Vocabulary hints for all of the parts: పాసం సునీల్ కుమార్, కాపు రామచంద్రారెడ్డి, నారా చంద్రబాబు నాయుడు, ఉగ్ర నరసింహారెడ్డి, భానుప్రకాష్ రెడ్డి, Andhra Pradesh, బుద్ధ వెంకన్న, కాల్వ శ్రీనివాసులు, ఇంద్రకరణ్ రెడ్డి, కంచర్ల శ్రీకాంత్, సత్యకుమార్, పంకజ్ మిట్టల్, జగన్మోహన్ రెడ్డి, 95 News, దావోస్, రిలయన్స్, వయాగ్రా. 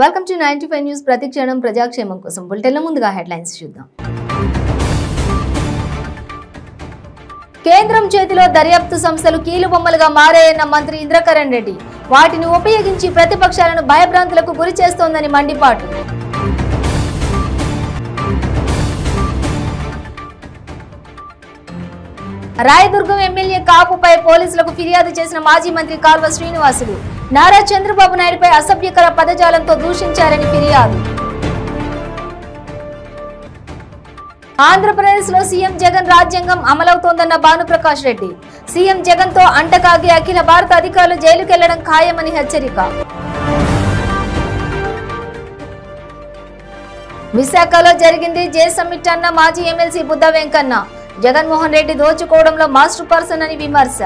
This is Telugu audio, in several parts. వెల్కమ్ టు 95 న్యూస్ ప్రతిక్షణం ప్రజాక్షేమం కోసం బులెటిన్ ముందుగా హెడ్లైన్స్ చూద్దాం. కేంద్రం చేతిలో దర్యాప్తు సంస్థలు కీలుబొమ్మలుగా మారాయన్న మంత్రి ఇంద్రకరణ్ రెడ్డి వాటిని ఉపయోగించి ప్రతిపక్షాలను భయభ్రాంతులకు గురి చేస్తోందని మండిపాటు. రాయదుర్గం ఎమ్మెల్యే కాపుపై పోలీసులకు ఫిర్యాదు చేసిన మాజీ మంత్రి కాల్వ శ్రీనివాసులు నారా చంద్రబాబు నాయుడుపై అసభ్యకర పదజాలంతో దూషించారని ఫిర్యాదు. ఆంధ్రప్రదేశ్ లో సీఎం జగన్ రాజ్యాంగం అమలవుతోందన్న భానుప్రకాష్ రెడ్డి సీఎం జగన్ తో అంటకాగి అఖిల భారత అధికారులు జైలుకెళ్లడం ఖాయమని హెచ్చరిక. విశాఖలో జరిగింది జే సమ్మిట్ అన్న మాజీ ఎమ్మెల్సీ బుద్ధ వెంకన్న జగన్మోహన్ రెడ్డి దోచుకోవడంలో మాస్టర్ పర్సన్ అని విమర్శ.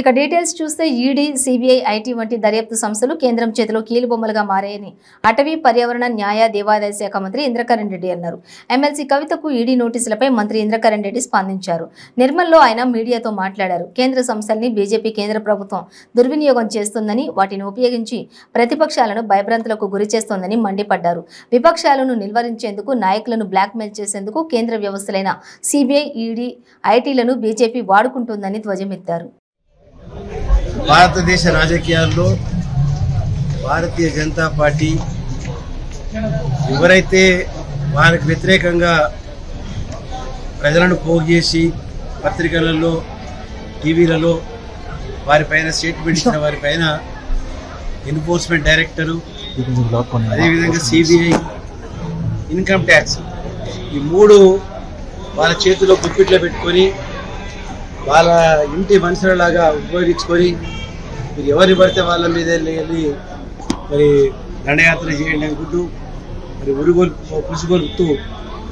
ఇక డీటెయిల్స్ చూస్తే ఈడీ, సిబిఐ, ఐటీ వంటి దర్యాప్తు సంస్థలు కేంద్రం చేతిలో కీలుబొమ్మలుగా మారాయని అటవీ, పర్యావరణ, న్యాయ, దేవాదాయ శాఖ మంత్రి ఇంద్రకరణ్ రెడ్డి అన్నారు. ఎమ్మెల్సీ కవితకు ఈడీ నోటీసులపై మంత్రి ఇంద్రకరణ్ రెడ్డి స్పందించారు. నిర్మల్లో ఆయన మీడియాతో మాట్లాడారు. కేంద్ర సంస్థల్ని బీజేపీ, కేంద్ర ప్రభుత్వం దుర్వినియోగం చేస్తోందని, వాటిని ఉపయోగించి ప్రతిపక్షాలను భయభ్రాంతులకు గురి చేస్తోందని మండిపడ్డారు. విపక్షాలను నిలువరించేందుకు, నాయకులను బ్లాక్మెయిల్ చేసేందుకు కేంద్ర వ్యవస్థలైన సిబిఐ, ఈడీ, ఐటీలను బీజేపీ వాడుకుంటుందని ధ్వజమెత్తారు. భారతదేశ రాజకీయాల్లో భారతీయ జనతా పార్టీ ఎవరైతే వారికి వ్యతిరేకంగా ప్రజలను పోగేసి పత్రికలలో, టీవీలలో వారిపైన స్టేట్మెంట్ ఇచ్చిన వారిపైన ఎన్ఫోర్స్మెంట్ డైరెక్టరు, అదేవిధంగా సిబిఐ, ఇన్కమ్ ట్యాక్స్, ఈ మూడు వాళ్ళ చేతిలో గుప్పిట్లో పెట్టుకొని వాళ్ళ ఇంటి మనుషులలాగా ఉపయోగించుకొని మీరు ఎవరిని పడితే వాళ్ళ మీద వెళ్ళి మరి దండయాత్ర చేయండి అనుకుంటూ మరి పురుగొలుపుతూ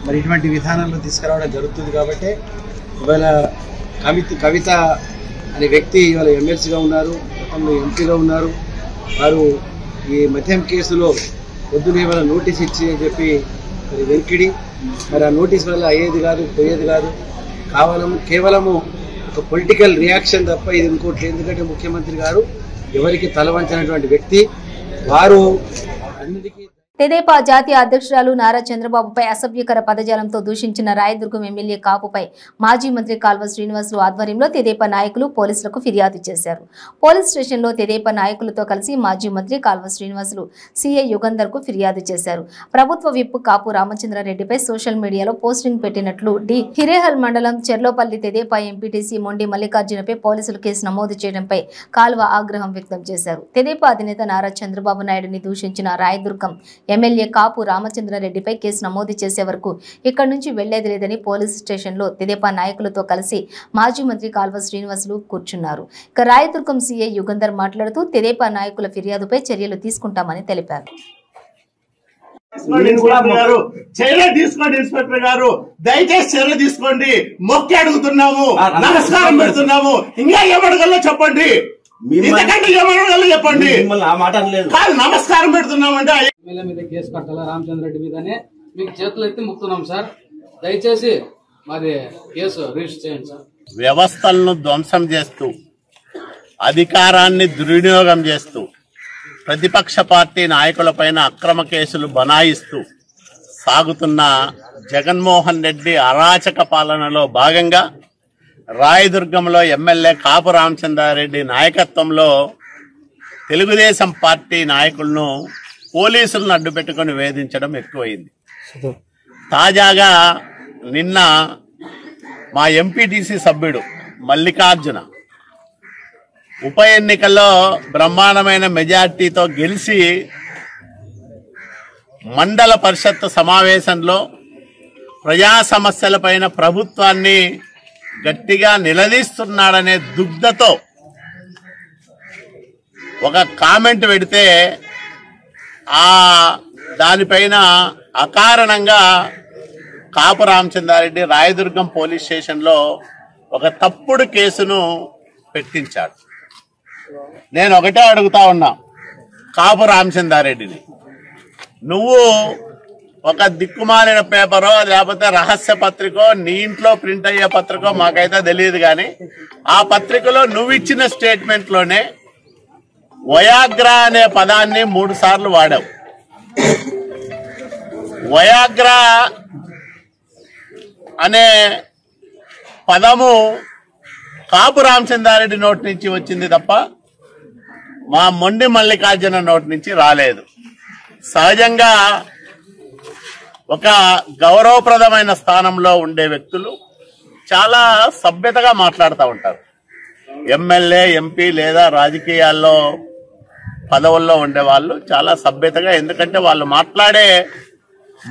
మరి ఇటువంటి విధానంలో తీసుకురావడం జరుగుతుంది. కాబట్టి ఇవాళ కవిత అనే వ్యక్తి ఇవాళ ఎమ్మెల్సీగా ఉన్నారు, గతంలో ఎంపీగా ఉన్నారు. వారు ఈ మద్యం కేసులో పొద్దున ఇవాళ నోటీస్ ఇచ్చి అని చెప్పి మరి వెంకిడి మరి ఆ నోటీస్ వల్ల అయ్యేది కాదు, పోయేది కాదు. కేవలము ఒక పొలిటికల్ రియాక్షన్ తప్ప ఇది ఇంకోటి. ఎందుకంటే ముఖ్యమంత్రి గారు ఎవరికి తలవంచినటువంటి వ్యక్తి. వారు అన్నిటికీ తెదేపా జాతీయ అధ్యక్షురాలు నారా చంద్రబాబుపై అసభ్యకర పదజాలంతో దూషించిన రాయదుర్గం ఎమ్మెల్యే కాపుపై మాజీ మంత్రి కాల్వ శ్రీనివాసులు ఆధ్వర్యంలో తెదేపా నాయకులు పోలీసులకు ఫిర్యాదు చేశారు. పోలీస్ స్టేషన్లో తెదేపా నాయకులతో కలిసి మాజీ మంత్రి కాల్వ శ్రీనివాసులు సీఐ యుగంధర్కు ఫిర్యాదు చేశారు. ప్రభుత్వ విప్ కాపు రామచంద్రారెడ్డిపై సోషల్ మీడియాలో పోస్టింగ్ పెట్టినట్లు డి హిరేహల్ మండలం చెర్లోపల్లి తెదేపా ఎంపీటీసీ మొండి మల్లికార్జునపై పోలీసులు కేసు నమోదు చేయడంపై కాల్వ ఆగ్రహం వ్యక్తం చేశారు. తెదేపా అధినేత నారా చంద్రబాబు నాయుడుని దూషించిన రాయదుర్గం ఎమ్మెల్యే కాపు రామచంద్రారెడ్డిపై కేసు నమోదు చేసే వరకు ఇక్కడి నుంచి వెళ్లేది లేదని పోలీసు స్టేషన్లో తెదేపా నాయకులతో కలిసి మాజీ మంత్రి కాల్వ శ్రీనివాసులు కూర్చున్నారు. ఇక రాయదుర్గం సీఐ యుగంధర్ మాట్లాడుతూ తెదేపా నాయకుల ఫిర్యాదుపై చర్యలు తీసుకుంటామని తెలిపారు. దయచేసి చర్యలు తీసుకోండి, మొక్కి అడుగుతున్నాము, నమస్కారం పెడుతున్నాము. ఇంకా ఏమడగల్లో చెప్పండి, చెప్పండి. నమస్కారం పెడుతున్నామంటే ఎమ్మెల్యే మీద కేసు కట్టాలా రామచంద్రరెడ్డి మీదనే మీకు చేతులు ఎత్తి ముక్తున్నాం సార్. దయచేసి మరి కేసు రిజిస్టర్ చేయండి సార్. వ్యవస్థలను ధ్వంసం చేస్తూ, అధికారాన్ని దుర్వినియోగం చేస్తూ, ప్రతిపక్ష పార్టీ నాయకులపైన అక్రమ కేసులు బనాయిస్తూ సాగుతున్న జగన్మోహన్ రెడ్డి అరాచక పాలనలో భాగంగా రాయదుర్గంలో ఎమ్మెల్యే కాపు రామచంద్రారెడ్డి నాయకత్వంలో తెలుగుదేశం పార్టీ నాయకులను పోలీసులను అడ్డు పెట్టుకుని వేధించడం ఎక్కువైంది. తాజాగా నిన్న మా ఎంపీటీసీ సభ్యుడు మల్లికార్జున ఉప ఎన్నికల్లో బ్రహ్మాండమైన మెజార్టీతో గెలిచి మండల పరిషత్ సమావేశంలో ప్రజా సమస్యలపైన ప్రభుత్వాన్ని గట్టిగా నిలదీస్తున్నాడనే దుగ్ధతో ఒక కామెంట్ పెడితే దానిపైన అకారణంగా కాపు రామచంద్రారెడ్డి రాయదుర్గం పోలీస్ స్టేషన్లో ఒక తప్పుడు కేసును పెట్టించాడు. నేను ఒకటే అడుగుతా ఉన్నా కాపు రామచంద్రారెడ్డిని, నువ్వు ఒక దిక్కుమాలిన పేపరో లేకపోతే రహస్య పత్రికో, నీ ఇంట్లో ప్రింట్ అయ్యే పత్రికో మాకైతే తెలియదు, కానీ ఆ పత్రికలో నువ్వు ఇచ్చిన స్టేట్మెంట్లోనే వయాగ్రా అనే పదాన్ని 3 సార్లు వాడావు. వయాగ్రా అనే పదము కాపు రామచంద్రారెడ్డి నోటి నుంచి వచ్చింది తప్ప మా మొండి మల్లికార్జున నోటి నుంచి రాలేదు. సహజంగా ఒక గౌరవప్రదమైన స్థానంలో ఉండే వ్యక్తులు చాలా సభ్యతగా మాట్లాడుతూ ఉంటారు. ఎమ్మెల్యే, ఎంపీ లేదా రాజకీయాల్లో పదవుల్లో ఉండేవాళ్ళు చాలా సభ్యతగా, ఎందుకంటే వాళ్ళు మాట్లాడే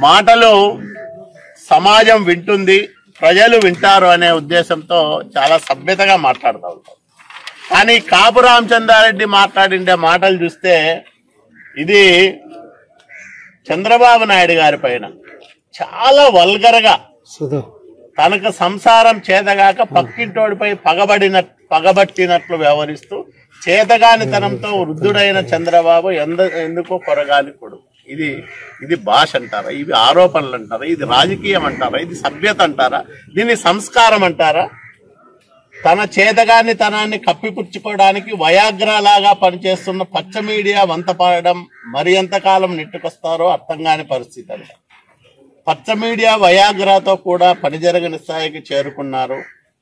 మాటలు సమాజం వింటుంది, ప్రజలు వింటారు అనే ఉద్దేశంతో చాలా సభ్యతగా మాట్లాడుతూ ఉంటారు. కానీ కాపు రామచంద్రారెడ్డి మాట్లాడిండే మాటలు చూస్తే ఇది చంద్రబాబు నాయుడు గారి పైన చాలా వల్గరగా, తనకు సంసారం చేతగాక పక్కింటోడిపై పగబట్టినట్లు వ్యవహరిస్తూ చేతగానితనంతో వృద్ధుడైన చంద్రబాబు ఎందుకో కొరగాని కొడుకు. ఇది భాష అంటారా? ఇవి ఆరోపణలు అంటారా? ఇది రాజకీయం అంటారా? ఇది సభ్యత అంటారా? దీన్ని సంస్కారం అంటారా? తన చేతగానితనాన్ని కప్పిపుచ్చుకోవడానికి వయాగ్రాలాగా పనిచేస్తున్న పచ్చ మీడియా వంతపాడడం మరి ఎంతకాలం నెట్టుకొస్తారో అర్థం కాని పరిస్థితి అంట. పచ్చ మీడియా వయాగ్రాతో కూడా పని జరగని స్థాయికి చేరుకున్నారు.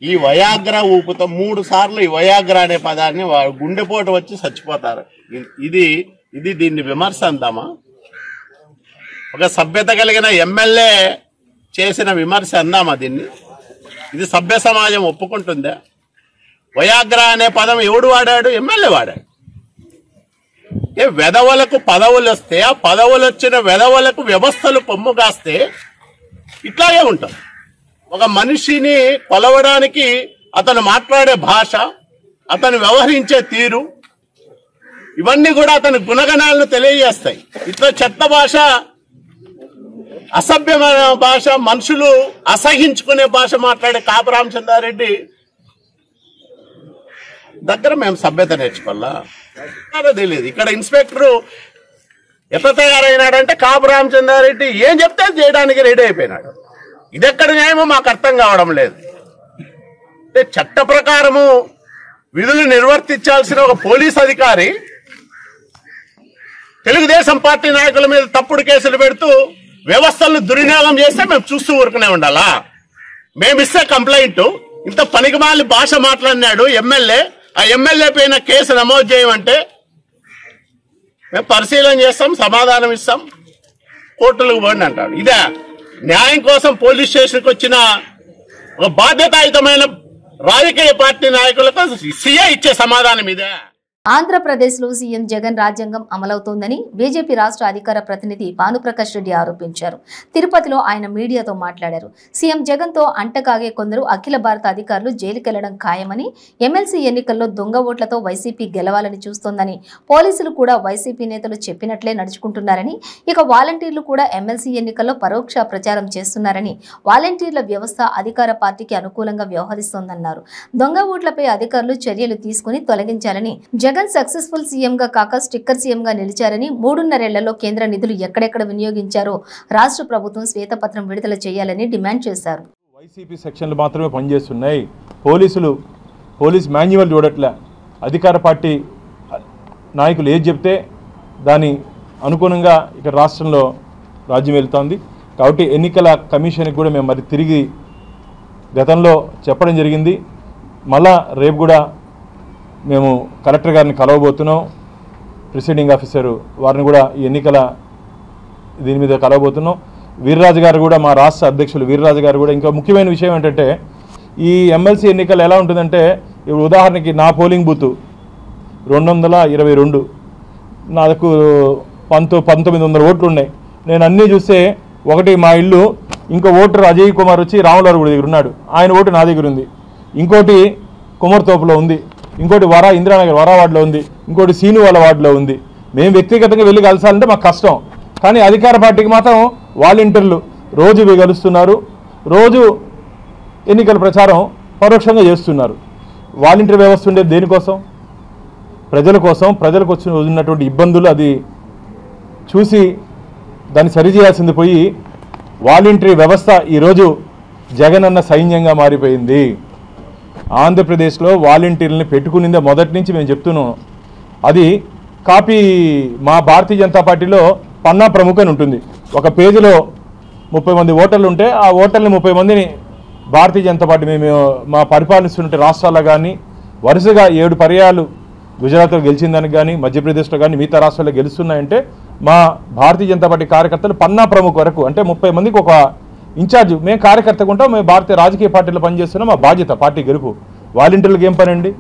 ఈ వయాగ్రా ఊపుతో 3 సార్లు ఈ వయాగ్రా అనే పదాన్ని గుండెపోటు వచ్చి చచ్చిపోతారు. ఇది దీన్ని విమర్శ అందామా? ఒక సభ్యత కలిగిన ఎమ్మెల్యే చేసిన విమర్శ అందామా దీన్ని? ఇది సభ్య సమాజం ఒప్పుకుంటుందా? వయాగ్రా అనే పదం ఎవడు వాడాడు? ఎమ్మెల్యే వాడాడు. ఏ వెధవలకు పదవులు వస్తే, ఆ పదవులు వచ్చిన వెధవలకు వ్యవస్థలు పొమ్ము కాస్తే ఇట్లాగే ఉంటాం. ఒక మనిషిని కొలవడానికి అతను మాట్లాడే భాష, అతను వ్యవహరించే తీరు, ఇవన్నీ కూడా అతని గుణగణాలను తెలియజేస్తాయి. ఇట్లా చెత్త భాష, అసభ్యమైన భాష, మనుషులు అసహించుకునే భాష మాట్లాడే కాపు రామచంద్రారెడ్డి దగ్గర మేము సభ్యత నేర్చుకోవాలా? తెలియదు. ఇక్కడ ఇన్స్పెక్టరు ఎట్లా తయారైనాడంటే కాపు రామచంద్రారెడ్డి ఏం చెప్తే చేయడానికి రెడీ అయిపోయినాడు. ఇది ఎక్కడ న్యాయమో మాకు అర్థం కావడం లేదు. అంటే చట్ట ప్రకారము విధులు నిర్వర్తించాల్సిన ఒక పోలీస్ అధికారి తెలుగుదేశం పార్టీ నాయకుల మీద తప్పుడు కేసులు పెడుతూ వ్యవస్థలను దుర్వినియోగం చేస్తే మేము చూస్తూ ఊరుకునే ఉండాలా? మేమిస్తే కంప్లైంట్, ఇంత పనికిమాలి భాష మాట్లాడినాడు ఎమ్మెల్యే, ఆ ఎమ్మెల్యే పైన కేసు నమోదు చేయమంటే మేము పరిశీలన చేస్తాం, సమాధానం ఇస్తాం, కోర్టులకు పోండి అంటాడు. ఇదే న్యాయం కోసం పోలీస్ స్టేషన్కి వచ్చిన ఒక బాధ్యతాయుతమైన రాజకీయ పార్టీ నాయకులతో సీఏ ఇచ్చే సమాధానం ఇదే? ఆంధ్రప్రదేశ్లో సీఎం జగన్ రాజ్యాంగం అమలవుతోందని బీజేపీ రాష్ట్ర అధికార ప్రతినిధి భానుప్రకాష్ రెడ్డి ఆరోపించారు. తిరుపతిలో ఆయన మీడియాతో మాట్లాడారు. సీఎం జగన్తో అంటకాగే కొందరు అఖిల భారత అధికారులు జైలుకెళ్లడం ఖాయమని, ఎమ్మెల్సీ ఎన్నికల్లో దొంగ ఓట్లతో వైసీపీ గెలవాలని చూస్తోందని, పోలీసులు కూడా వైసీపీ నేతలు చెప్పినట్లే నడుచుకుంటున్నారని, ఇక వాలంటీర్లు కూడా ఎమ్మెల్సీ ఎన్నికల్లో పరోక్ష ప్రచారం చేస్తున్నారని, వాలంటీర్ల వ్యవస్థ అధికార పార్టీకి అనుకూలంగా వ్యవహరిస్తోందన్నారు. దొంగ ఓట్లపై అధికారులు చర్యలు తీసుకుని తొలగించాలని, జగన్ సక్సెస్ఫుల్ సీఎంగా కాక స్టిక్కర్ సీఎంగా నిలిచారని, 3.5 ఏళ్లలో కేంద్ర నిధులు ఎక్కడెక్కడ వినియోగించారో రాష్ట్ర ప్రభుత్వం శ్వేతపత్రం విడుదల చేయాలని డిమాండ్ చేశారు. వైసీపీ సెక్షన్లు మాత్రమే పనిచేస్తున్నాయి, పోలీస్ మాన్యువల్ చూడట్లే. అధికార పార్టీ నాయకులు ఏది చెప్తే దాని అనుగుణంగా ఇక్కడ రాష్ట్రంలో రాజ్యం వెళ్తోంది. కాబట్టి ఎన్నికల కమిషన్కి కూడా మేము మరి తిరిగి గతంలో చెప్పడం జరిగింది. మళ్ళా రేపు కూడా మేము కలెక్టర్ గారిని కలవబోతున్నాం, ప్రిసైడింగ్ ఆఫీసరు వారిని కూడా ఈ ఎన్నికల దీని మీద కలవబోతున్నాం. వీర్రాజు గారు కూడా, మా రాష్ట్ర అధ్యక్షులు వీర్రాజు గారు కూడా. ఇంకా ముఖ్యమైన విషయం ఏంటంటే ఈ ఎమ్మెల్సీ ఎన్నికలు ఎలా ఉంటుందంటే, ఇప్పుడు ఉదాహరణకి నా పోలింగ్ బూత్ 222, నాకు 1900 ఓట్లు ఉన్నాయి. నేను అన్నీ చూస్తే ఒకటి మా ఇల్లు, ఇంకో ఓటర్ అజయ్ కుమార్ వచ్చి రాములారు గుడి దగ్గర ఉన్నాడు, ఆయన ఓటు నా దగ్గర ఉంది, ఇంకోటి కుమార్తోపులో ఉంది, ఇంకోటి ఇందిరానగర్ వార్డులో ఉంది, ఇంకోటి సీనువాల వార్డులో ఉంది. మేము వ్యక్తిగతంగా వెళ్ళి కలసాలంటే మాకు కష్టం, కానీ అధికార పార్టీకి మాత్రం వాలంటీర్లు రోజు కలుస్తున్నారు, రోజు ఎన్నికల ప్రచారం పరోక్షంగా చేస్తున్నారు. వాలంటీర్ వ్యవస్థ ఉండేది దేనికోసం? ప్రజల కోసం. ప్రజలకు వచ్చినటువంటి ఇబ్బందులు అది చూసి దాన్ని సరిచేయాల్సింది పోయి వాలంటీర్ వ్యవస్థ ఈరోజు జగనన్న సైన్యంగా మారిపోయింది. ఆంధ్రప్రదేశ్లో వాలంటీర్లని పెట్టుకునిందే మొదటి నుంచి మేము చెప్తున్నాం. అది కాపీ మా భారతీయ జనతా పార్టీలో పన్నా ప్రముఖని ఉంటుంది. ఒక పేజీలో 30 మంది ఓటర్లు ఉంటే ఆ ఓటర్లు 30 మందిని భారతీయ జనతా పార్టీ మేము మా పరిపాలిస్తున్న రాష్ట్రాల్లో కానీ వరుసగా 7 పర్యాలు గుజరాత్లో గెలిచిందానికి కానీ మధ్యప్రదేశ్లో కానీ మిగతా రాష్ట్రాల్లో గెలుస్తున్నాయంటే మా భారతీయ జనతా పార్టీ కార్యకర్తలు పన్నా ప్రముఖ వరకు అంటే 30 మందికి ఒక ఇన్ఛార్జ్. మేము కార్యకర్తగా ఉంటాం, మేము భారతీయ రాజకీయ పార్టీలో పనిచేస్తున్నాం, మా బాధ్యత పార్టీ గెలుపు. వాలంటీర్లకు ఏం పని అండి?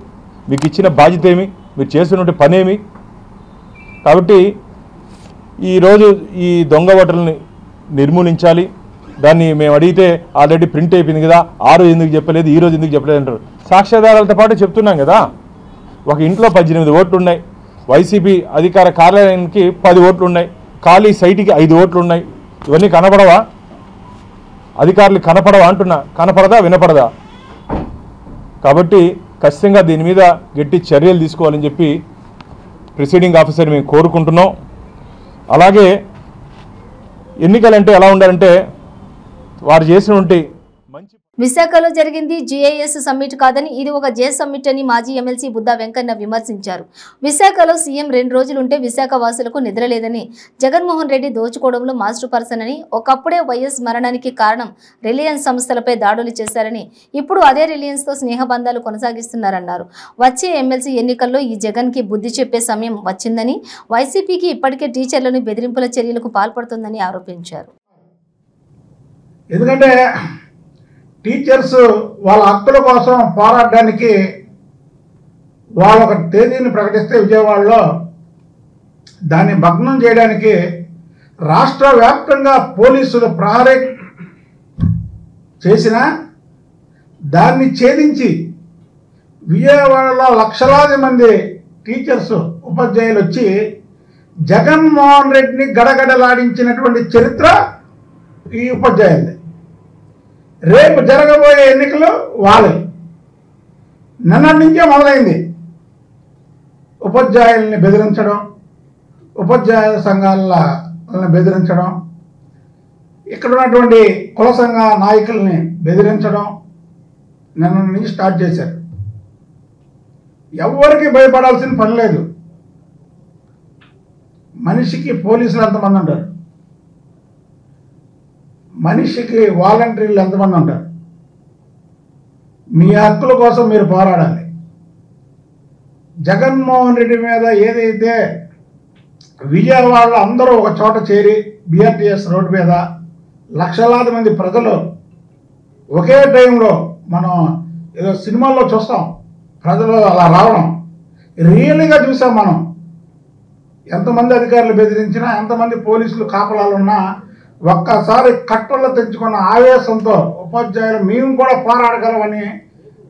మీకు ఇచ్చిన బాధ్యత ఏమి? మీరు చేస్తున్నటువంటి పనేమి? కాబట్టి ఈరోజు ఈ దొంగ ఓటర్లని నిర్మూలించాలి. దాన్ని మేము అడిగితే ఆల్రెడీ ప్రింట్ అయిపోయింది కదా, ఆ రోజు ఎందుకు చెప్పలేదు, ఈ రోజు ఎందుకు చెప్పలేదు అంటారు. సాక్ష్యాధారాలతో పాటు చెప్తున్నాం కదా. ఒక ఇంట్లో 18 ఓట్లు ఉన్నాయి, వైసీపీ అధికార కార్యాలయానికి 10 ఓట్లు ఉన్నాయి, ఖాళీ సైట్కి 5 ఓట్లు ఉన్నాయి. ఇవన్నీ కనపడవా? అధికారులు కనపడవా అంటున్నా. కనపడదా, వినపడదా? కాబట్టి ఖచ్చితంగా దీని మీద గట్టి చర్యలు తీసుకోవాలని చెప్పి ప్రిసైడింగ్ ఆఫీసర్ మేము కోరుకుంటున్నాం. అలాగే ఎన్నికలంటే ఎలా ఉండాలంటే వారు చేసినటువంటి మంచి. విశాఖలో జరిగింది జీఐఎస్ సమ్మిట్ కాదని ఇది ఒక జే సమ్మిట్ అని మాజీ ఎమ్మెల్సీ బుద్దా వెంకన్న విమర్శించారు. విశాఖలో సీఎం 2 రోజులుంటే విశాఖ వాసులకు నిద్రలేదని, జగన్మోహన్ రెడ్డి దోచుకోవడంలో మాస్టర్ పర్సన్ అని, ఒకప్పుడే వైఎస్ మరణానికి కారణం రిలయన్స్ సంస్థలపై దాడులు చేశారని, ఇప్పుడు అదే రిలయన్స్తో స్నేహబంధాలు కొనసాగిస్తున్నారన్నారు. వచ్చే ఎమ్మెల్సీ ఎన్నికల్లో ఈ జగన్కి బుద్ధి చెప్పే సమయం వచ్చిందని, వైసీపీకి ఇప్పటికే టీచర్లను బెదిరింపుల చర్యలకు పాల్పడుతుందని ఆరోపించారు. ఎందుకంటే టీచర్స్ వాళ్ళ హక్కుల కోసం పోరాడడానికి వాళ్ళు ఒక తేదీని ప్రకటిస్తే విజయవాడలో దాన్ని భగ్నం చేయడానికి రాష్ట్ర వ్యాప్తంగా పోలీసులు ప్రహరీ చేసిన దాన్ని ఛేదించి విజయవాడలో లక్షలాది మంది టీచర్స్ ఉపాధ్యాయులు వచ్చి జగన్మోహన్ రెడ్డిని గడగడలాడించినటువంటి చరిత్ర ఈ ఉపాధ్యాయులది. రేపు జరగబోయే ఎన్నికలు వాళ్ళే. నిన్నటి నుంచే మొదలైంది ఉపాధ్యాయుల్ని బెదిరించడం, ఉపాధ్యాయ సంఘాలను బెదిరించడం, ఇక్కడ ఉన్నటువంటి కుల సంఘ నాయకుల్ని బెదిరించడం నిన్న నుంచి స్టార్ట్ చేశారు. ఎవరికి భయపడాల్సిన పని లేదు. మనిషికి పోలీసులు ఎంతమంది ఉంటారు, మనిషికి వాలంటీర్లు ఎంతమంది ఉంటారు? మీ హక్కుల కోసం మీరు పోరాడాలి. జగన్మోహన్ రెడ్డి మీద ఏదైతే విజయవాడలో అందరూ ఒక చోట చేరి బీఆర్టీఎస్ రోడ్డు మీద లక్షలాది మంది ప్రజలు ఒకే టైంలో, మనం ఏదో సినిమాల్లో చూస్తాం ప్రజలు అలా రావడం, రియల్గా చూసాం మనం. ఎంతమంది అధికారులు బెదిరించినా, ఎంతమంది పోలీసులు కాపలాలు ఉన్నా ఒక్కసారి కట్టల్లో తెచ్చుకున్న ఆవేశంతో ఉపాధ్యాయులు మేము కూడా పోరాడగలమని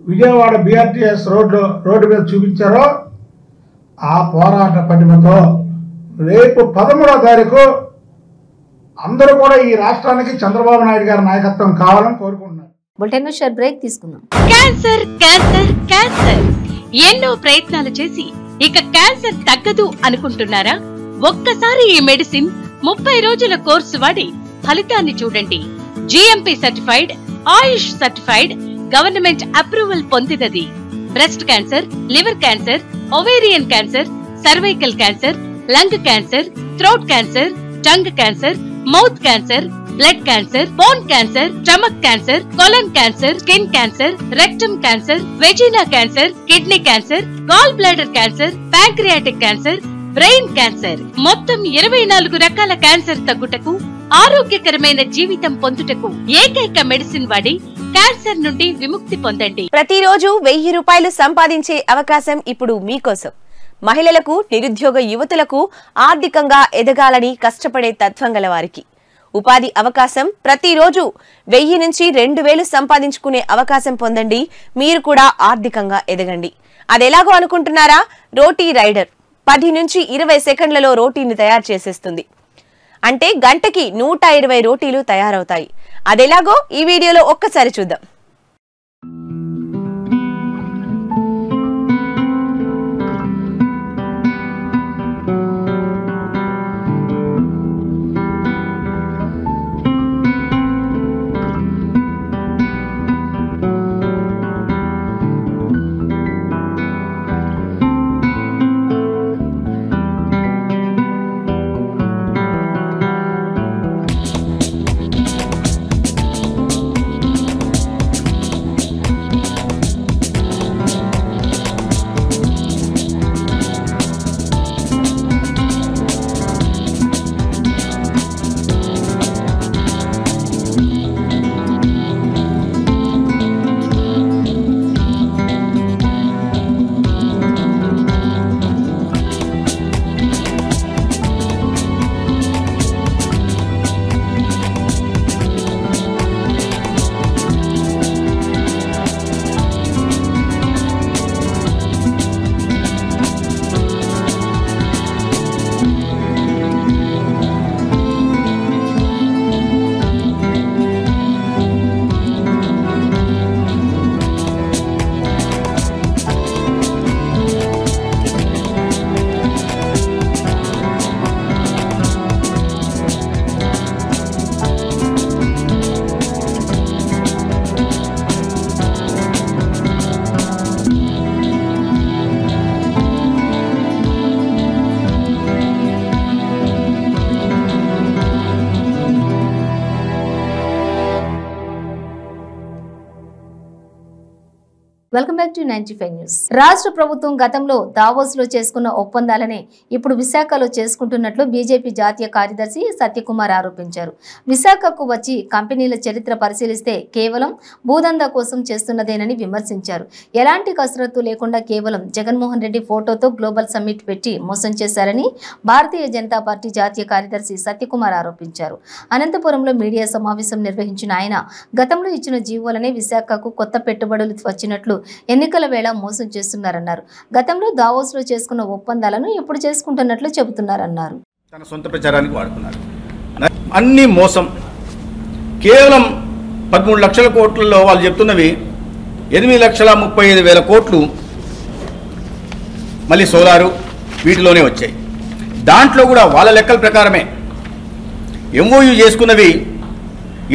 విజయవాడ బీఆర్టీఎస్ రోడ్డు మీద చూపించారో ఆ పోరాట పటిమతో రేపు 13వ తారీఖు అందరూ కూడా ఈ రాష్ట్రానికి చంద్రబాబు నాయుడు గారి నాయకత్వం కావాలని కోరుకుంటున్నారు. క్యాన్సర్ క్యాన్సర్ క్యాన్సర్ ఎన్నో ప్రయత్నాలు చేసి ఇక క్యాన్సర్ తగ్గదు అనుకుంటున్నారా? ఒక్కసారి ఈ మెడిసిన్ 30 రోజుల కోర్సు వాడి ఫలితాన్ని చూడండి. GMP certified, AYUSH certified, government approval పొందినది. Breast cancer, liver cancer, ovarian cancer, cervical cancer, lung cancer, throat cancer, tongue cancer, mouth cancer, blood cancer, bone cancer, stomach cancer, colon cancer, skin cancer, rectum cancer, vagina cancer, kidney cancer, gall bladder cancer, pancreatic cancer, brain cancer, మొత్తం 24 రకాల క్యాన్సర్ తగ్గుటకు, ఆరోగ్యకరమైన జీవితం పొందుటకు ఏకైక మెడిసిన్ వాడి క్యాన్సర్ నుండి విముక్తి పొందండి. ప్రతిరోజు ₹1000 సంపాదించే అవకాశం ఇప్పుడు మీకోసం. మహిళలకు, నిరుద్యోగ యువతులకు, ఆర్థికంగా ఎదగాలని కష్టపడే తత్వం గల వారికి ఉపాధి అవకాశం. ప్రతిరోజు 1000 నుంచి 2000 సంపాదించుకునే అవకాశం పొందండి. మీరు కూడా ఆర్థికంగా ఎదగండి. అదెలాగో అనుకుంటున్నారా? రోటీ రైడర్ 10 నుంచి 20 సెకండ్లలో రోటీని తయారు చేసేస్తుంది. అంటే గంటకి 120 రోటీలు తయారవుతాయి. అదెలాగో ఈ వీడియోలో ఒక్కసారి చూద్దాం. Welcome back to 95 news. రాష్ట్ర ప్రభుత్వం గతంలో దావోస్ లో చేసుకున్న ఒప్పందాలనే ఇప్పుడు విశాఖలో చేసుకుంటున్నట్లు బీజేపీ జాతీయ కార్యదర్శి సత్యకుమార్ ఆరోపించారు. విశాఖకు వచ్చి కంపెనీల చరిత్ర పరిశీలిస్తే కేవలం భూదందా కోసం చేస్తున్నదేనని విమర్శించారు. ఎలాంటి కసరత్తు లేకుండా కేవలం జగన్మోహన్ రెడ్డి ఫోటోతో గ్లోబల్ సమ్మిట్ పెట్టి మోసం చేశారని భారతీయ జనతా పార్టీ జాతీయ కార్యదర్శి సత్యకుమార్ ఆరోపించారు. అనంతపురంలో మీడియా సమావేశం నిర్వహించిన ఆయన గతంలో ఇచ్చిన జీవోలనే విశాఖకు కొత్త పెట్టుబడులు వచ్చినట్లు ఎన్నికల వేళ మోసం చేస్తున్నారన్నారు. గతంలో దావోస్ లో చేసుకున్న ఒప్పందాలను ఇప్పుడు చేసుకుంటున్నట్లు చెబుతున్నారన్నారు. తన సొంత ప్రచారానికి వాడుతున్నారు. అన్ని మోసం. కేవలం 13 లక్షల కోట్లలో వాళ్ళు చెప్తున్నవి 8,35,000 కోట్లు మళ్ళీ సోలారు వీటిలోనే వచ్చాయి. దాంట్లో కూడా వాళ్ళ లెక్కల ప్రకారమే ఎంఓయూ చేసుకున్నవి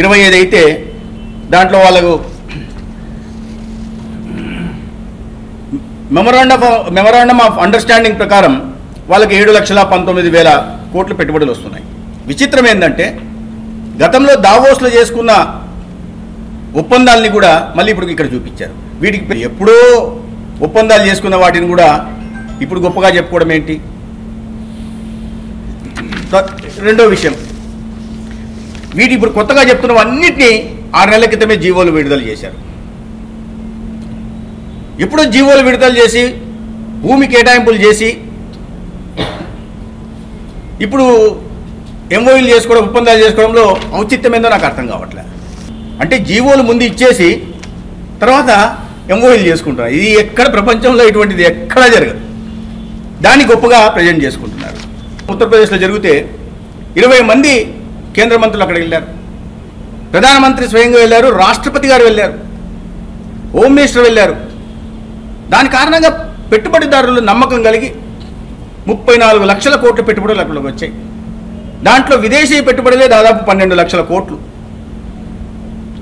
25 అయితే దాంట్లో వాళ్ళకు మెమరాండమ్ ఆఫ్ అండర్స్టాండింగ్ ప్రకారం వాళ్ళకి 7,19,000 కోట్లు పెట్టుబడులు వస్తున్నాయి. విచిత్రం ఏంటంటే గతంలో దావోస్లో చేసుకున్న ఒప్పందాలని కూడా మళ్ళీ ఇప్పుడు ఇక్కడ చూపించారు. వీటికి ఎప్పుడో ఒప్పందాలు చేసుకున్న వాటిని కూడా ఇప్పుడు గొప్పగా చెప్పుకోవడం ఏంటి? రెండో విషయం, వీటి ఇప్పుడు కొత్తగా చెప్తున్నవన్నింటినీ 6 నెలల క్రితమే జీవోలు విడుదల చేశారు. ఇప్పుడు జీవోలు విడుదల చేసి భూమి కేటాయింపులు చేసి ఇప్పుడు ఎంఓయూలు చేసుకోవడం ఒప్పందాలు చేసుకోవడంలో ఔచిత్యమేందో నాకు అర్థం కావట్లే. అంటే జీవోలు ముందు ఇచ్చేసి తర్వాత ఎంఓయూలు చేసుకుంటున్నారు. ఇది ఎక్కడ ప్రపంచంలో ఇటువంటిది ఎక్కడా జరగదు. దాన్ని గొప్పగా ప్రజెంట్ చేసుకుంటున్నారు. ఉత్తరప్రదేశ్లో జరిగితే 20 మంది కేంద్ర మంత్రులు అక్కడికి వెళ్ళారు. ప్రధానమంత్రి స్వయంగా వెళ్ళారు, రాష్ట్రపతి గారు వెళ్ళారు, హోమ్ మినిస్టర్ వెళ్ళారు. దాని కారణంగా పెట్టుబడిదారులు నమ్మకం కలిగి 34 లక్షల కోట్ల పెట్టుబడులు అక్కడికి వచ్చాయి. దాంట్లో విదేశీ పెట్టుబడులే దాదాపు 12 లక్షల కోట్లు.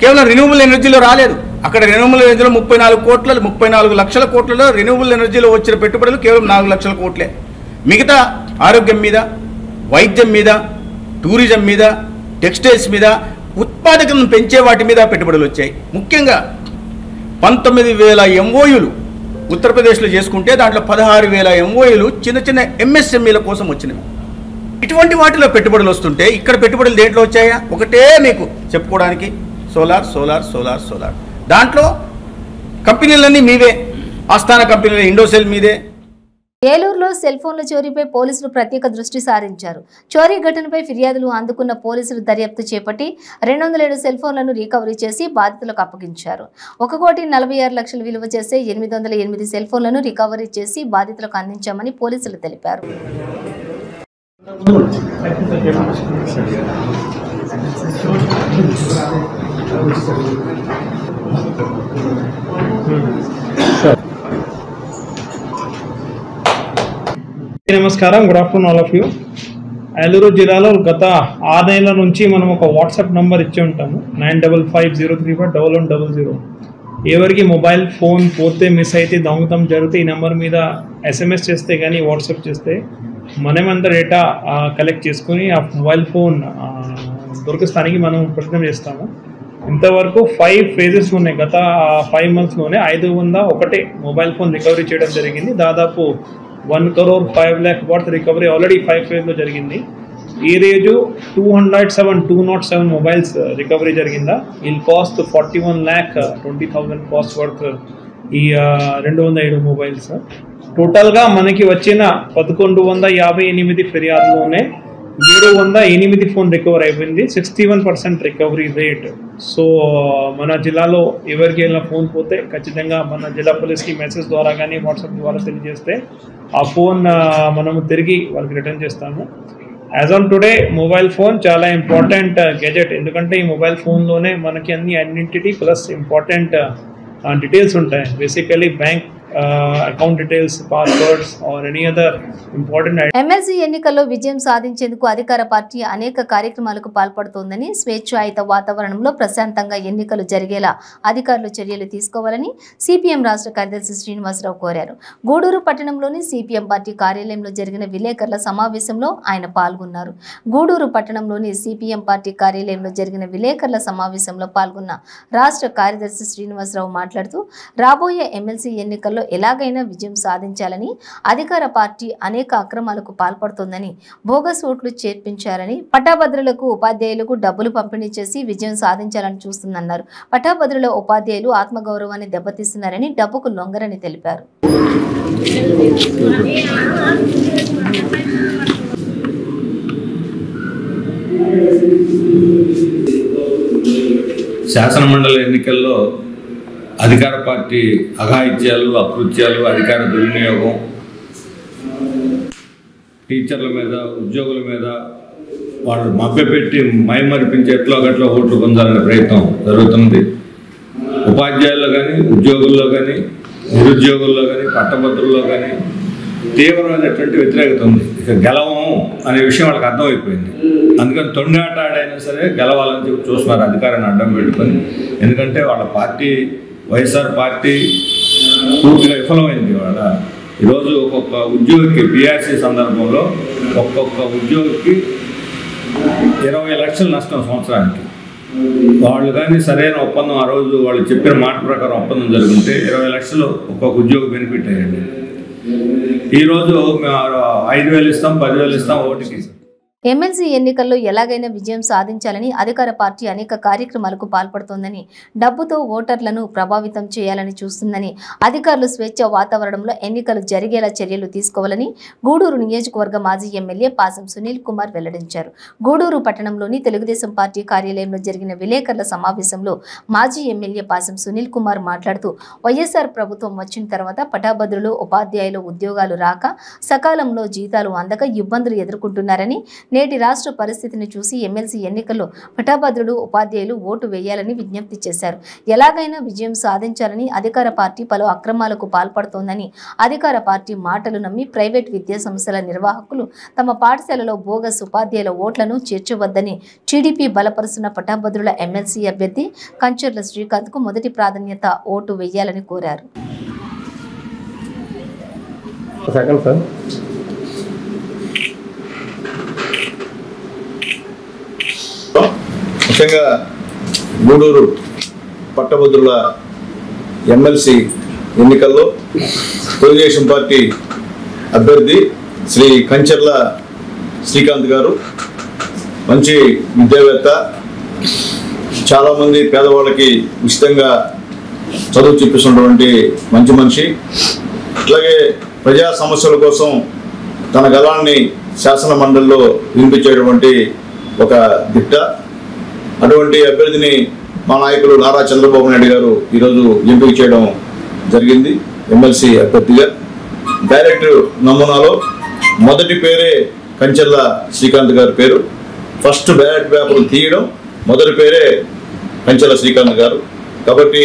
కేవలం రిన్యూవబుల్ ఎనర్జీలో రాలేదు. అక్కడ రిన్యూవబుల్ ఎనర్జీలో 34 లక్షల కోట్లలో రిన్యూవబుల్ ఎనర్జీలో వచ్చిన పెట్టుబడులు కేవలం 4 లక్షల కోట్లే. మిగతా ఆరోగ్యం మీద, వైద్యం మీద, టూరిజం మీద, టెక్స్టైల్స్ మీద, ఉత్పాదకతను పెంచే వాటి మీద పెట్టుబడులు వచ్చాయి. ముఖ్యంగా 19,000 ఎంఓయూలు ఉత్తరప్రదేశ్లో చేసుకుంటే దాంట్లో 16,000 ఎంఓయూలు చిన్న చిన్న ఎంఎస్ఎంఈల కోసం వచ్చినవి. ఇటువంటి వాటిలో పెట్టుబడులు వస్తుంటే ఇక్కడ పెట్టుబడులు దేంట్లో వచ్చాయా? ఒకటే మీకు చెప్పుకోవడానికి సోలార్. దాంట్లో కంపెనీలన్నీ మీవే, ఆస్థాన కంపెనీలు ఇండోసెల్ మీదే. ఏలూరులో సెల్ ఫోన్ల చోరీపై పోలీసులు ప్రత్యేక దృష్టి సారించారు. చోరీ ఘటనపై ఫిర్యాదులు అందుకున్న పోలీసులు దర్యాప్తు చేపట్టి 207 సెల్ ఫోన్లను రికవరీ చేసి బాధితులకు అప్పగించారు. 1,46,00,000 విలువ చేసే 808 సెల్ ఫోన్లను రికవరీ చేసి బాధితులకు అందించామని పోలీసులు తెలిపారు. నమస్కారం, good afternoon all of you. Eluru జిల్లాలో గత 6 నెలల నుంచి మనం ఒక వాట్సాప్ నెంబర్ ఇచ్చి ఉంటాము, 9550351100. ఎవరికి మొబైల్ ఫోన్ పోతే, మిస్ అయితే, దొంగతనం జరిగితే ఈ నెంబర్ మీద ఎస్ఎంఎస్ చేస్తే కానీ వాట్సాప్ చేస్తే మనమంతా డేటా కలెక్ట్ చేసుకుని ఆ మొబైల్ ఫోన్ దొరికే స్థానికి మనం ప్రయత్నం చేస్తాము. ఇంతవరకు 5 ఫేజెస్ ఉన్నాయి. గత 5 మంత్స్లోనే 501 మొబైల్ ఫోన్ రికవరీ చేయడం జరిగింది. దాదాపు 1,05,00,000 రికవరీ ఆల్రెడీ 5 ఫేజ్లో జరిగింది. ఈ రోజు 207 మొబైల్స్ రికవరీ జరిగిందా. ఈ కాస్ట్ 41,20,000 కాస్ట్ వర్త్ ఈ 207 మొబైల్స్. టోటల్గా మనకి వచ్చిన 1,158 ఫిర్యాదులోనే 708 ఫోన్ రికవర్ అయిపోయింది. 61% రికవరీ రేట్. సో మన జిల్లాలో ఎవరికి వెళ్ళినా ఫోన్ పోతే ఖచ్చితంగా మన జిల్లా పోలీస్కి మెసేజ్ ద్వారా కానీ వాట్సాప్ ద్వారా తెలియజేస్తే ఆ ఫోన్ మనము తిరిగి వాళ్ళకి రిటర్న్ చేస్తాము. As on today mobile phone చాలా ఇంపార్టెంట్ గ్యాజెట్. ఎందుకంటే ఈ మొబైల్ ఫోన్లోనే మనకి అన్ని ఐడెంటిటీ ప్లస్ ఇంపార్టెంట్ డీటెయిల్స్ ఉంటాయి. Basically bank account details, passwords or any other important items. MLC ఎన్నికల్లో విజయం సాధించేందుకు అధికార పార్టీ అనేక కార్యక్రమాలకు పాల్పడుతోందని, స్వేచ్ఛాయుత వాతావరణంలో ప్రశాంతంగా ఎన్నికలు జరిగేలా అధికారులు చర్యలు తీసుకోవాలని సిపిఎం రాష్ట్ర కార్యదర్శి శ్రీనివాసరావు కోరారు. గూడూరు పట్టణంలోని సిపిఎం పార్టీ కార్యాలయంలో జరిగిన విలేకరుల సమావేశంలో ఆయన పాల్గొన్నారు. గూడూరు పట్టణంలోని సిపిఎం పార్టీ కార్యాలయంలో జరిగిన విలేకరుల సమావేశంలో పాల్గొన్న రాష్ట్ర కార్యదర్శి శ్రీనివాసరావు మాట్లాడుతూ రాబోయే ఎమ్మెల్సీ ఎన్నికల్లో ఎలాగైనా విజయం సాధించాలని అధికార పార్టీ అనేక అక్రమాలకు పాల్పడుతోందని బోగస్ ఓట్లు చేర్పించారని పట్టాభద్రులకు ఉపాధ్యాయులకు డబ్బులు పంపిణీ చేసి విజయం సాధించాలని చూస్తుందన్నారు. పట్టాభద్రుల ఉపాధ్యాయులు ఆత్మగౌరవాన్ని దెబ్బతీస్తున్నారని డబ్బుకు లొంగరని తెలిపారు. శాసనమండలి ఎన్నికల్లో అధికార పార్టీ అఘాయిత్యాలు అకృత్యాలు అధికార దుర్వినియోగం టీచర్ల మీద ఉద్యోగుల మీద వాళ్ళు మభ్యపెట్టి మైమరిపించి ఎట్లో గట్ల ఓట్లు పొందాలనే ప్రయత్నం జరుగుతుంది. ఉపాధ్యాయుల్లో కానీ ఉద్యోగుల్లో కానీ నిరుద్యోగుల్లో కానీ పట్టభద్రుల్లో కానీ తీవ్రమైనటువంటి వ్యతిరేకత ఉంది. ఇక గెలవము అనే విషయం వాళ్ళకి అర్థమైపోయింది. అందుకని తొండాట ఆడైనా సరే గెలవాలని చెప్పి చూస్తున్నారు అధికారాన్ని అడ్డం పెట్టుకొని. ఎందుకంటే వాళ్ళ పార్టీ వైఎస్ఆర్ పార్టీ పూర్తిగా విఫలమైంది. ఇవాళ ఈరోజు ఒక్కొక్క ఉద్యోగికి బీఆర్సీ సందర్భంలో ఒక్కొక్క ఉద్యోగికి 20 లక్షలు నష్టం సంవత్సరానికి. వాళ్ళు కానీ సరైన ఒప్పందం ఆ రోజు వాళ్ళు చెప్పిన మాట ప్రకారం ఒప్పందం జరుగుతుంటే 20 లక్షలు ఒక్కొక్క ఉద్యోగి బెనిఫిట్ అయ్యండి. ఈరోజు 5,000 ఇస్తాం 10,000 ఇస్తాం ఓటుకి. ఎమ్మెల్సీ ఎన్నికల్లో ఎలాగైనా విజయం సాధించాలని అధికార పార్టీ అనేక కార్యక్రమాలకు పాల్పడుతోందని డబ్బుతో ఓటర్లను ప్రభావితం చేయాలని చూస్తుందని అధికారులు స్వేచ్ఛ వాతావరణంలో ఎన్నికలు జరిగేలా చర్యలు తీసుకోవాలని గూడూరు నియోజకవర్గ మాజీ ఎమ్మెల్యే పాసం సునీల్ కుమార్ వెల్లడించారు. గూడూరు పట్టణంలోని తెలుగుదేశం పార్టీ కార్యాలయంలో జరిగిన విలేకరుల సమావేశంలో మాజీ ఎమ్మెల్యే పాసం సునీల్ కుమార్ మాట్లాడుతూ వైఎస్ఆర్ ప్రభుత్వం వచ్చిన తర్వాత పటాభద్రులు ఉపాధ్యాయులు ఉద్యోగాలు రాక సకాలంలో జీతాలు అందక ఇబ్బందులు ఎదుర్కొంటున్నారని నేటి రాష్ట్ర పరిస్థితిని చూసి ఎమ్మెల్సీ ఎన్నికల్లో పటాభద్రులు ఉపాధ్యాయులు ఓటు వేయాలని విజ్ఞప్తి చేశారు. ఎలాగైనా విజయం సాధించాలని అధికార పార్టీ పలు అక్రమాలకు పాల్పడుతోందని అధికార పార్టీ మాటలు నమ్మి ప్రైవేట్ విద్యా సంస్థల నిర్వాహకులు తమ పాఠశాలలో బోగస్ ఉపాధ్యాయుల ఓట్లను చేర్చవద్దని టీడీపీ బలపరుస్తున్న పటాభద్రుల ఎమ్మెల్సీ అభ్యర్థి కంచర్ల శ్రీకాంత్ కు మొదటి ప్రాధాన్యత ఓటు వేయాలని కోరారు. ముఖ్యంగా గూడూరు పట్టభద్రుల ఎమ్మెల్సీ ఎన్నికల్లో తెలుగుదేశం పార్టీ అభ్యర్థి శ్రీ కంచర్ల శ్రీకాంత్ గారు మంచి విద్యావేత్త, చాలామంది పేదవాళ్ళకి ఉచితంగా చదువు చూపిస్తున్నటువంటి మంచి మనిషి. అట్లాగే ప్రజా సమస్యల కోసం తన గళాన్ని శాసనమండలిలో వినిపించేటువంటి ఒక దిట్ట. అటువంటి అభ్యర్థిని మా నాయకులు నారా చంద్రబాబు నాయుడు గారు ఈరోజు ఎంపిక చేయడం జరిగింది. ఎమ్మెల్సీ అభ్యర్థిగా డైరెక్ట్ నమూనాలో మొదటి పేరే కంచర్ల శ్రీకాంత్ గారి పేరు. ఫస్ట్ బ్యాలెట్ పేపర్ తీయడం మొదటి పేరే కంచర్ల శ్రీకాంత్ గారు. కాబట్టి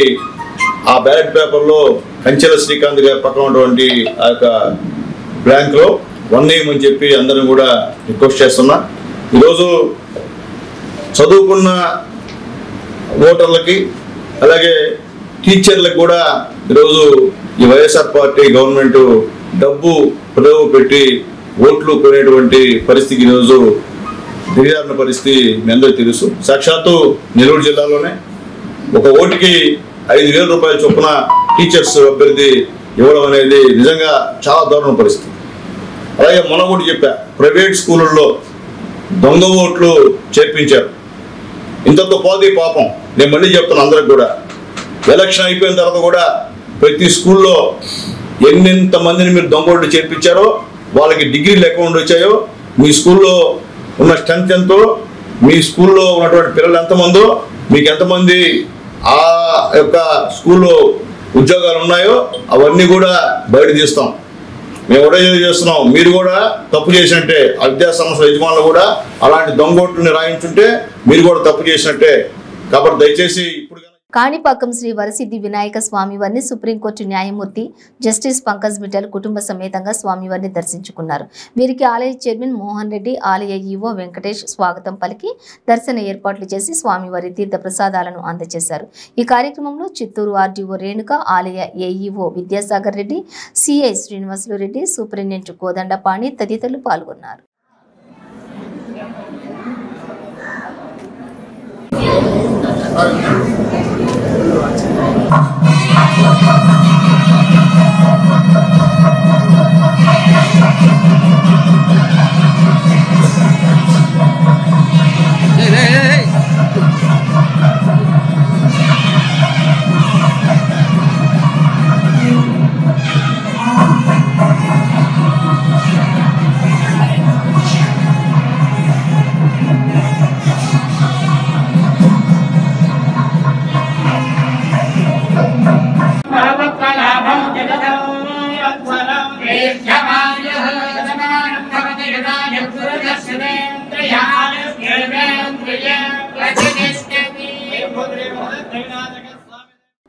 ఆ బ్యాలెట్ పేపర్లో కంచర్ల శ్రీకాంత్ గారి పక్కన ఉన్నటువంటి ఆ యొక్క బ్లాంక్లో వన్ నేమ్ అని చెప్పి అందరూ కూడా రిక్వెస్ట్ చేస్తున్నా. ఈరోజు చదువుకున్న ఓటర్లకి అలాగే టీచర్లకు కూడా ఈరోజు ఈ వైఎస్ఆర్ పార్టీ గవర్నమెంట్ డబ్బు ప్రవేశపెట్టి ఓట్లు కొనేటువంటి పరిస్థితికి ఈరోజు దిగజారిన పరిస్థితి మీ అందరూ తెలుసు. సాక్షాత్తు నెల్లూరు జిల్లాలోనే ఒక ఓటుకి 5,000 రూపాయల చొప్పున టీచర్స్ అభ్యర్థి ఇవ్వడం అనేది నిజంగా చాలా దారుణ పరిస్థితి. అలాగే మనం కూడా చెప్పా ప్రైవేట్ స్కూళ్ళల్లో దొంగ ఓట్లు చేర్పించారు. ఇంతతో పోతే పాపం, నేను మళ్ళీ చెప్తాను అందరికి కూడా, ఎలక్షన్ అయిపోయిన తర్వాత కూడా ప్రతి స్కూల్లో ఎన్నెంత మందిని మీరు దొంగ ఓట్లు చేర్పించారో, వాళ్ళకి డిగ్రీలు అకౌంట్ వచ్చాయో, మీ స్కూల్లో ఉన్న స్ట్రెంత్ ఎంతో, మీ స్కూల్లో ఉన్నటువంటి పిల్లలు ఎంతమందో, మీకు ఎంతమంది ఆ యొక్క స్కూల్లో ఉద్యోగాలు ఉన్నాయో అవన్నీ కూడా బయట తీస్తాం. మేము కూడా చేస్తున్నాం. మీరు కూడా తప్పు చేసినట్టే. ఆ విద్యా సంస్థల యజమానులు కూడా అలాంటి దొంగోట్లని రాయించుంటే మీరు కూడా తప్పు చేసినట్టే. కాబట్టి దయచేసి ఇప్పుడు కాణిపాకం శ్రీ వరసిద్ధి వినాయక స్వామివారిని సుప్రీంకోర్టు న్యాయమూర్తి జస్టిస్ పంకజ్ మిట్టల్ కుటుంబ సమేతంగా స్వామివారిని దర్శించుకున్నారు. వీరికి ఆలయ చైర్మన్ మోహన్ రెడ్డి, ఆలయ ఈవో వెంకటేష్ స్వాగతం పలికి దర్శన ఏర్పాట్లు చేసి స్వామివారి తీర్థ ప్రసాదాలను అందజేశారు. ఈ కార్యక్రమంలో చిత్తూరు ఆర్డీఓ రేణుక, ఆలయ AEO Vidyasagar Reddy, CI Srinivasulu Reddy, superintendent Kodandapani తదితరులు పాల్గొన్నారు.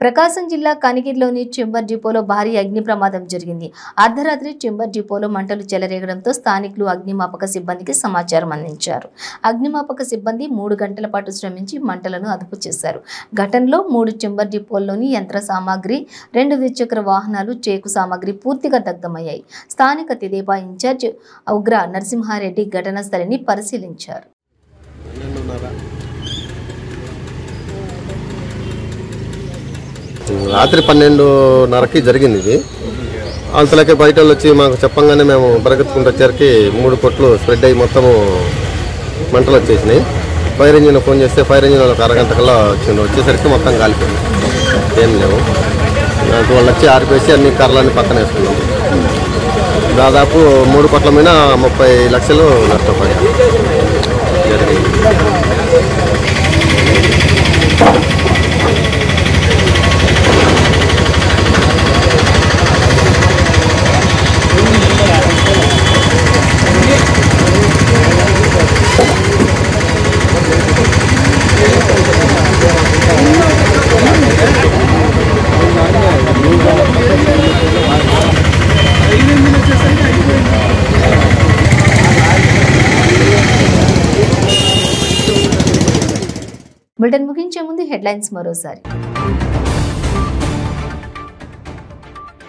ప్రకాశం జిల్లా కనిగిరిలోని చెంబర్ డిపోలో భారీ అగ్ని ప్రమాదం జరిగింది. అర్ధరాత్రి చెంబర్ డిపోలో మంటలు చెలరేగడంతో స్థానికులు అగ్నిమాపక సిబ్బందికి సమాచారం అందించారు. అగ్నిమాపక సిబ్బంది 3 గంటల పాటు శ్రమించి మంటలను అదుపు చేశారు. ఘటనలో 3 చెంబర్ డిపోల్లోని యంత్ర సామాగ్రి, 2 ద్విచక్ర వాహనాలు, చేకు సామాగ్రి పూర్తిగా దగ్ధమయ్యాయి. స్థానిక తెదేపా ఇన్ఛార్జ్ ఉగ్ర నరసింహారెడ్డి ఘటనా స్థలిని పరిశీలించారు. రాత్రి 12:30కి జరిగింది ఇది. అంతలోకి బయట వాళ్ళు వచ్చి మాకు చెప్పంగానే మేము పరిగెత్తుకుంటే వచ్చేసరికి 3 కొట్లు స్ప్రెడ్ అయ్యి మొత్తము మంటలు వచ్చేసినాయి. ఫైర్ ఇంజిన్ ఫోన్ చేస్తే ఫైర్ ఇంజిన్ వాళ్ళకి అరగంట కల్లా వచ్చిండు. వచ్చేసరికి మొత్తం కాలిపోయింది, ఏం లేవు. నాకు వాళ్ళు వచ్చి ఆర్పేసి అన్ని కర్రలన్నీ పక్కన వేసుకున్నాం. దాదాపు 3 కోట్ల మీద 30 లక్షలు నష్టపోయాయి జరిగింది. బులెటిన్ ముగించే ముందు హెడ్లైన్స్ మరోసారి.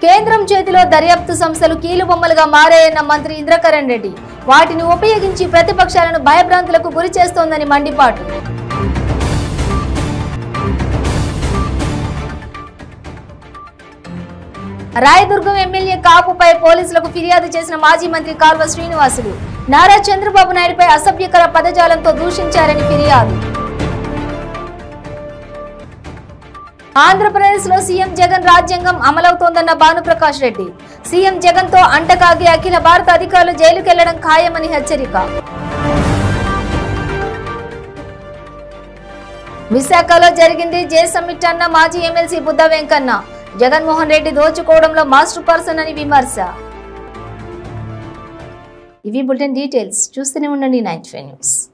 కేంద్రం చేతిలో దర్యాప్తు సంస్థలు కీలుబొమ్మలుగా మారాయన్న మంత్రి ఇంద్రకరణ్ రెడ్డి వాటిని ఉపయోగించి ప్రతిపక్షాలను భయభ్రాంతులకు గురి చేస్తోందని మండిపాటు. రాయదుర్గం ఎమ్మెల్యే కాపుపై పోలీసులకు ఫిర్యాదు చేసిన మాజీ మంత్రి కాల్వ శ్రీనివాసులు నారా చంద్రబాబు నాయుడుపై అసభ్యకర పదజాలంతో దూషించారని ఫిర్యాదు. ఆంధ్రప్రదేశ్ లో సీఎం జగన్ రాజ్యాంగం అమలవుతోందన్న భానుప్రకాష్ రెడ్డి సీఎం జగన్ తో అంటకాగి అఖిల భారత అధికారులు జైలుకెళ్లడం ఖాయమని హెచ్చరిక. విశాఖలో జరిగింది జే సమ్మిట్ అన్న మాజీ ఎమ్మెల్సీ బుద్ధ వెంకన్న జగన్మోహన్ రెడ్డి దోచుకోవడంలో మాస్టర్ పర్సన్ అని విమర్శ. ఇవి బులెటిన్ డీటెయిల్స్. చూస్తూనే ఉండండి 95 న్యూస్.